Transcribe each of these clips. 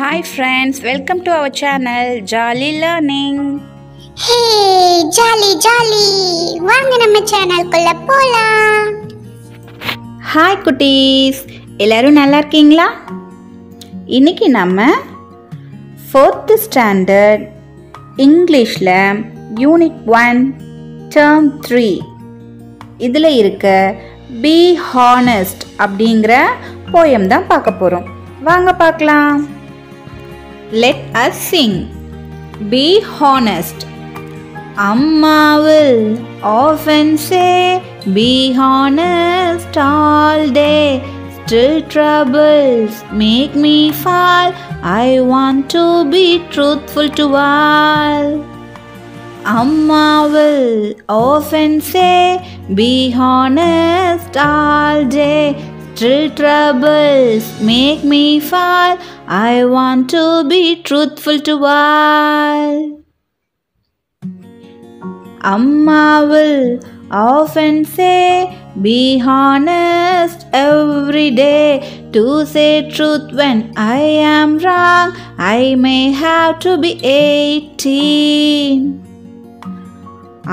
Hi friends, welcome to our channel Jolly Learning. Hey Jolly Jolly, வாங்க நம்ம சேனலுக்குள்ள போலாம். Hi குட்டீஸ், எல்லாரும் நல்லா இருக்கீங்களா? இன்னைக்கு நம்ம 4th standard இங்கிலீஷ்ல யூனிட் 1 term 3 இதுல இருக்க be honest அப்படிங்கற போயம் தான் பார்க்க போறோம். வாங்க பார்க்கலாம். Let us sing. Be honest. Amma will often say be honest all day. Still troubles make me fall. I want to be truthful to all. Amma will often say be honest all day. Still troubles make me fall. I want to be truthful to all. Amma will often say, be honest every day. To say truth when I am wrong, I may have to be 18.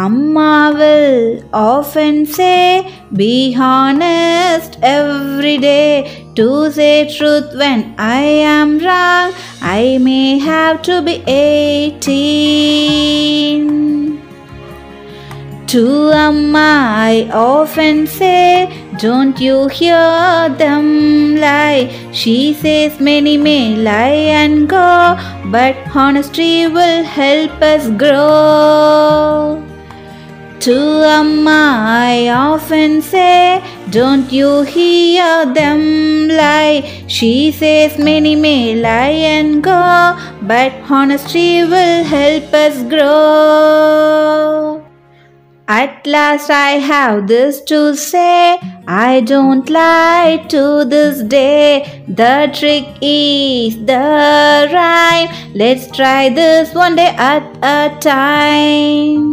Amma will often say, be honest every day. To say truth when I am wrong, I may have to be 18. To Amma I often say, don't you hear them lie? She says many may lie and go, but honesty will help us grow. To Amma I often say, don't you hear them lie? She says many may lie and go, but honesty will help us grow. At last I have this to say, I don't lie to this day. The trick is the rhyme. Let's try this one day at a time.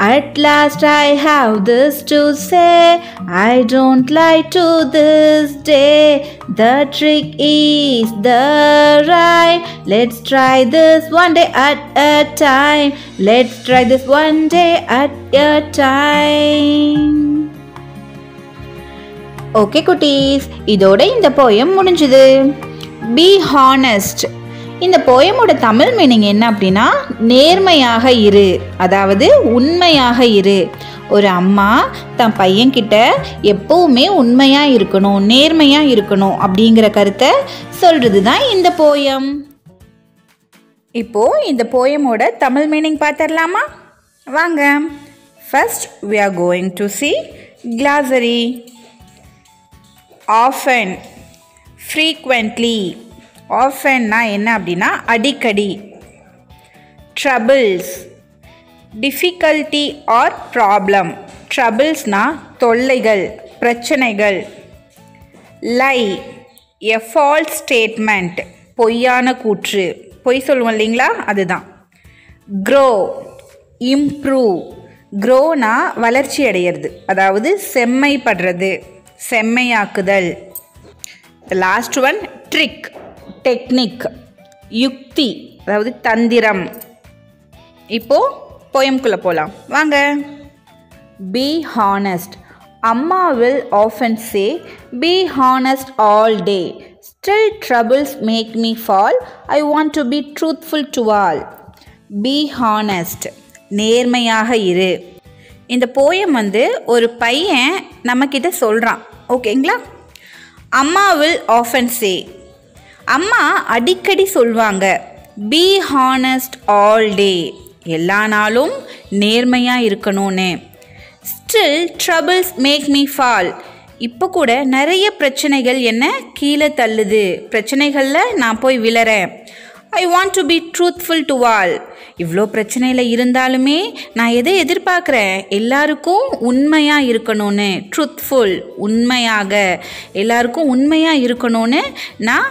At last I have this to say, I don't lie to this day. The trick is the rhyme. Let's try this one day at a time. Let's try this one day at a time. Okay kutties, idoda indha poem mudinjathu. Be honest. இந்த போயமோட Tamil meaning என்ன அப்படின்னா, நேர்மையாக இரு, அதாவது உண்மையாக இரு. ஒரு அம்மா தன் பையன்கிட்ட எப்பவுமே உண்மையாக இருக்கணும், நேர்மையாக இருக்கணும் அப்படிங்கிற கருத்தை சொல்கிறது தான் இந்த போயம். இப்போது இந்த போயமோட தமிழ் மீனிங் பார்த்துடலாமா? வாங்க. First we are going to see glossary. Often, frequently. ஆஃபன்னா என்ன அப்படின்னா அடிக்கடி. Troubles, difficulty or problem. ட்ரபிள்ஸ்னால் தொல்லைகள், பிரச்சனைகள். லை, எ ஃபால்ஸ் ஸ்டேட்மெண்ட், பொய்யான கூற்று, பொய் சொல்லுவோம் இல்லைங்களா, அதுதான். Grow, improve. க்ரோனா வளர்ச்சி அடையிறது, அதாவது செம்மைப்படுறது, செம்மையாக்குதல். லாஸ்ட் ஒன் ட்ரிக், டெக்னிக், யுக்தி, அதாவது தந்திரம். இப்போ போயம்குள்ளே போகலாம் வாங்க. Be honest. அம்மா will often say be honest all day. Still troubles make me fall. I want to be truthful to all. Be honest, நேர்மையாக இரு. இந்த போயம் வந்து ஒரு பையன் நம்மக்கிட்ட சொல்கிறான், ஓகேங்களா. அம்மா வில் ஆஃபன் சே, அம்மா அடிக்கடி சொல்வாங்க. பி ஹானஸ்ட் ஆல் டே, எல்லா நாளும் நேர்மையாக இருக்கணும்னு. Still troubles make me fall, இப்போ கூட நிறைய பிரச்சனைகள் என்ன கீழே தள்ளுது, பிரச்சனைகளில் நான் போய் விழறேன். I want to be truthful to all, இவ்வளோ பிரச்சனையில் இருந்தாலுமே நான் எதை எதிர்பார்க்குறேன், எல்லாருக்கும் உண்மையாக இருக்கணும்னு. ட்ரூத்ஃபுல், உண்மையாக, எல்லாருக்கும் உண்மையாக இருக்கணும்னு நான்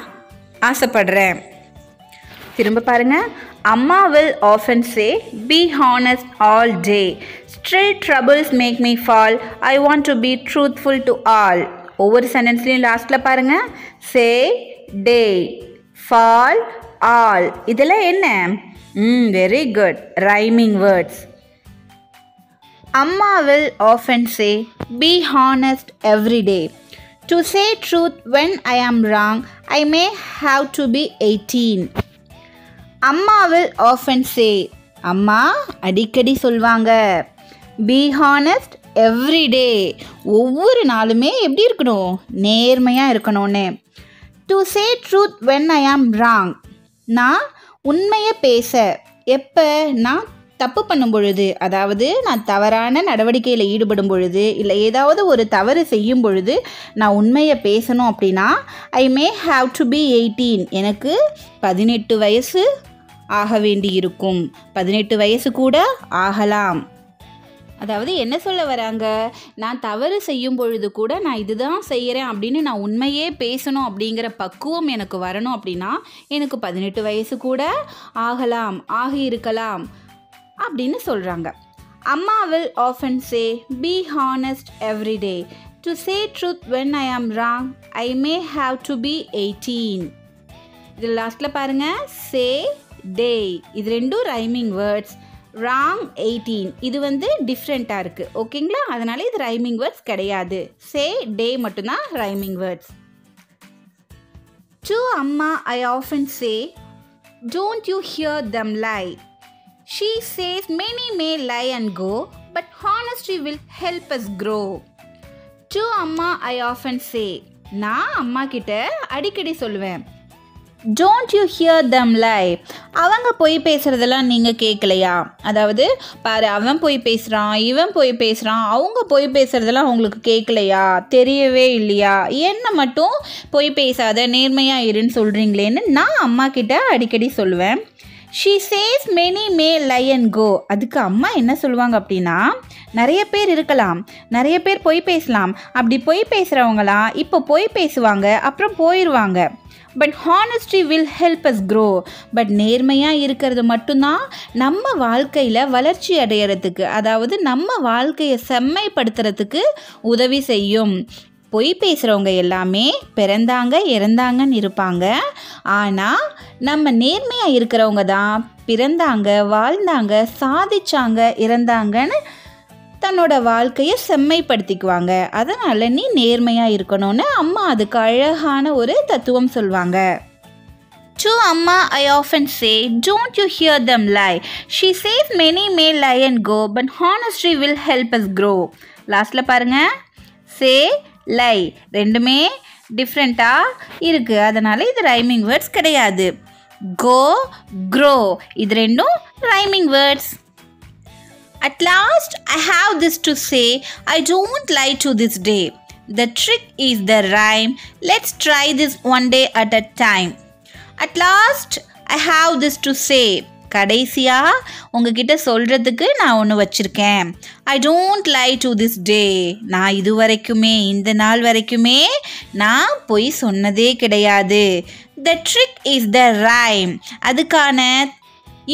ஆசைப்படுறேன். திரும்ப பாருங்க. அம்மா will often say be honest all day. Still troubles make me fall. I want to be truthful to all. ஒவ்வொரு சென்டென்ஸ்லையும் லாஸ்ட்ல பாருங்க. say, day, fall, all. इदला एन्ना? Very good. Rhyming words. Amma will often say, be honest every day. To say truth when I am wrong, I may have to be 18. Amma will often say, Amma adikadi solvanga. Be honest every day. ஒவ்வொரு நாளுமே எப்படி இருக்கணும்? நேர்மையா இருக்கணும்னே. To say truth when I am wrong. நான் உண்மையை பேச எப்ப நான் தப்பு பண்ணும் பொழுது, அதாவது நான் தவறான நடவடிக்கையில் ஈடுபடும் பொழுது இல்லை ஏதாவது ஒரு தவறு செய்யும் பொழுது நான் உண்மையை பேசணும் அப்படின்னா I may have to be 18. எனக்கு 18 வயசு ஆக வேண்டி இருக்கும். 18 வயசு கூட ஆகலாம். அதாவது என்ன சொல்ல வராங்க, நான் தவறு செய்யும் பொழுது கூட நான் இதுதான் செய்கிறேன் அப்படின்னு நான் உண்மையே பேசணும் அப்படிங்கிற பக்குவம் எனக்கு வரணும் அப்படின்னா எனக்கு 18 வயசு கூட ஆகலாம், ஆகி இருக்கலாம் அப்படின்னு சொல்கிறாங்க. அம்மா will often say, be honest every day. To say truth when I am wrong, I may have to be 18. இது லாஸ்ட்டில் பாருங்கள், say, day. இது ரெண்டும் ரைமிங் வேர்ட்ஸ். wrong 18 இது வந்து டிஃப்ரெண்ட்டாக இருக்குது, ஓகேங்களா? அதனால இது ரைமிங் வேர்ட்ஸ் கிடையாது. say, day மட்டும்தான் ரைமிங் வேர்ட்ஸ். To அம்மா I often say, don't you hear them lie. She says many may lie and go, but honesty will help us grow. To amma I often say, நான் அம்மா கிட்ட அடிக்கடி சொல்வேன், don't you hear them lie. அவங்க போய் பேசுறதெல்லாம் நீங்கள் கேட்கலையா? அதாவது பாரு, அவன் போய் பேசுகிறான், இவன் போய் பேசுகிறான், அவங்க போய் பேசுகிறதெல்லாம் அவங்களுக்கு கேட்கலையா? தெரியவே இல்லையா? என்ன மட்டும் போய் பேசாத, நேர்மையாக இருன்னு சொல்கிறீங்களேன்னு நான் அம்மா கிட்ட அடிக்கடி சொல்வேன். She says many may lie and go. அதுக்கு அம்மா என்ன சொல்லுவாங்க அப்படின்னா, நிறைய பேர் இருக்கலாம், நிறைய பேர் போய் பேசலாம், அப்படி போய் பேசுகிறவங்களாம் இப்போ போய் பேசுவாங்க, அப்புறம் போயிடுவாங்க. But honesty will help us grow. But நேர்மையாக இருக்கிறது மட்டும்தான் நம்ம வாழ்க்கையில் வளர்ச்சி அடையிறதுக்கு, அதாவது நம்ம வாழ்க்கையை செம்மைப்படுத்துறதுக்கு உதவி செய்யும். பொய் பேசுகிறவங்க எல்லாமே பிறந்தாங்க இறந்தாங்கன்னு இருப்பாங்க, ஆனால் நம்ம நேர்மையாக இருக்கிறவங்க தான் பிறந்தாங்க, வாழ்ந்தாங்க, சாதிச்சாங்க, இறந்தாங்கன்னு தன்னோட வாழ்க்கையை செம்மைப்படுத்திக்குவாங்க. அதனால் நீ நேர்மையாக இருக்கணும்னு அம்மா அதுக்கு அழகான ஒரு தத்துவம் சொல்வாங்க. To amma I often say, don't you hear them lie. She says many may lie and go, but honesty will help us grow. லாஸ்ட்டில் பாருங்கள், say, லை ரெண்டுமே டிஃப்ரெண்ட்டாக இருக்குது, அதனால் இது ரைமிங் வேர்ட்ஸ் கிடையாது. கோ, க்ரோ இது ரெண்டும் rhyming words. At last, I have this to say, I don't lie to this day. The trick is the rhyme. Let's try this one day at a time. At last, I have this to say. கடைசியாக உங்ககிட்ட சொல்கிறதுக்கு நான் ஒன்று வச்சுருக்கேன். I don't lie to this day. நான் இது வரைக்குமே, இந்த நாள் வரைக்குமே நான் போய் சொன்னதே கிடையாது. The trick is the rhyme. அதுக்கான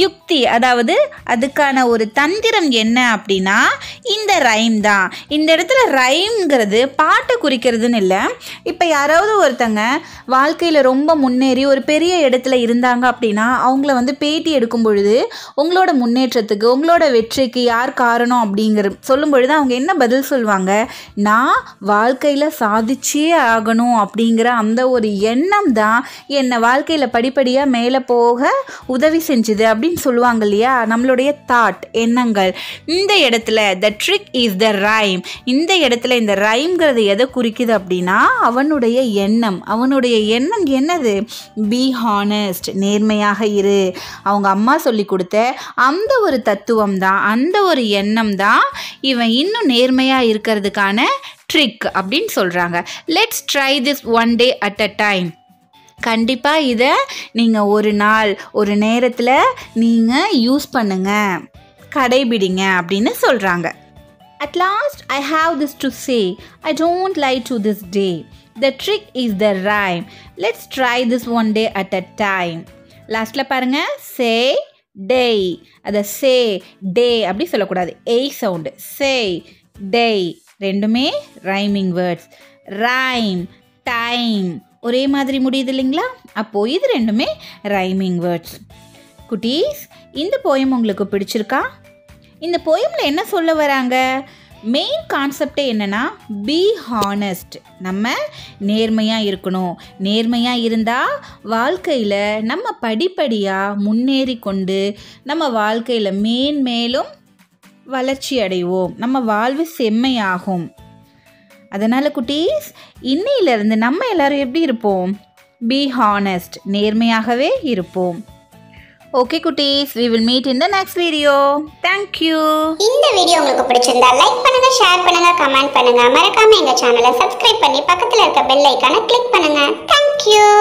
யுக்தி, அதாவது அதுக்கான ஒரு தந்திரம் என்ன அப்படின்னா இந்த ரைம் தான். இந்த இடத்துல ரைம்ங்கிறது பாட்டை குறிக்கிறதுன்னு இல்லை. இப்போ யாராவது ஒருத்தங்க வாழ்க்கையில் ரொம்ப முன்னேறி ஒரு பெரிய இடத்துல இருந்தாங்க அப்படின்னா அவங்கள வந்து பேட்டி எடுக்கும் பொழுது உங்களோட முன்னேற்றத்துக்கு உங்களோட வெற்றிக்கு யார் காரணம் அப்படிங்கிற சொல்லும் பொழுது அவங்க என்ன பதில் சொல்லுவாங்க? நான் வாழ்க்கையில் சாதிச்சே ஆகணும் அப்படிங்கிற அந்த ஒரு எண்ணம் தான் என்னை வாழ்க்கையில் படிப்படியாக மேலே போக உதவி செஞ்சுது அப்படின்னு சொல்லுவாங்க இல்லையா? நம்மளுடைய தாட், எண்ணங்கள். இந்த இடத்துல the trick is the rhyme. இந்த இடத்துல இந்த ரைம்ங்கிறது எதை குறிக்குது அப்படின்னா அவனுடைய எண்ணம். அவனுடைய எண்ணம் என்னது? பி ஹானஸ்ட், நேர்மையாக இரு. அவங்க அம்மா சொல்லி கொடுத்த அந்த ஒரு தத்துவம் தான், அந்த ஒரு எண்ணம் தான் இவன் இன்னும் நேர்மையாக இருக்கிறதுக்கான ட்ரிக் அப்படின்னு சொல்கிறாங்க. Let's try this one day at a time. கண்டிப்பாக இதை நீங்கள் ஒரு நாள் ஒரு நேரத்தில் நீங்கள் யூஸ் பண்ணுங்கள், கடைபிடிங்க அப்படின்னு சொல்கிறாங்க. At last, I have this to say. I don't lie to this day. The trick is the rhyme. Let's try this one day at a time. லாஸ்ட்டில் பாருங்கள், say, day. அதை say, day அப்படி சொல்லக்கூடாது, a சவுண்டு. say, day ரெண்டுமே rhyming words. rhyme, time, ஒரே மாதிரி முடியுது இல்லைங்களா? அப்போ இது ரெண்டுமே ரைமிங் வேர்ட்ஸ். குட்டீஸ், இந்த போயம் உங்களுக்கு பிடிச்சிருக்கா? இந்த போயமில் என்ன சொல்ல வராங்க? மெயின் கான்செப்டே என்னென்னா, பி ஹானஸ்ட், நம்ம நேர்மையாக இருக்கணும். நேர்மையாக இருந்தால் வாழ்க்கையில் நம்ம படிப்படியாக முன்னேறி கொண்டு நம்ம வாழ்க்கையில் மேன்மேலும் வளர்ச்சி அடைவோம், நம்ம வாழ்வு செம்மையாகும். அதனால் குட்டீஸ், இன்னையிலேருந்து நம்ம எல்லோரும் எப்படி இருப்போம்? பி ஹானஸ்ட், நேர்மையாகவே இருப்போம். Okay cuties, we will meet in the next video. Thank you. இந்த வீடியோ உங்களுக்கு பிடிச்சிருந்தா லைக் பண்ணுங்க, ஷேர் பண்ணுங்க, கமெண்ட் பண்ணுங்க. மறக்காம எங்க சேனலை Subscribe பண்ணி பக்கத்துல இருக்க பெல் ஐகானை கிளிக் பண்ணுங்க. Thank you.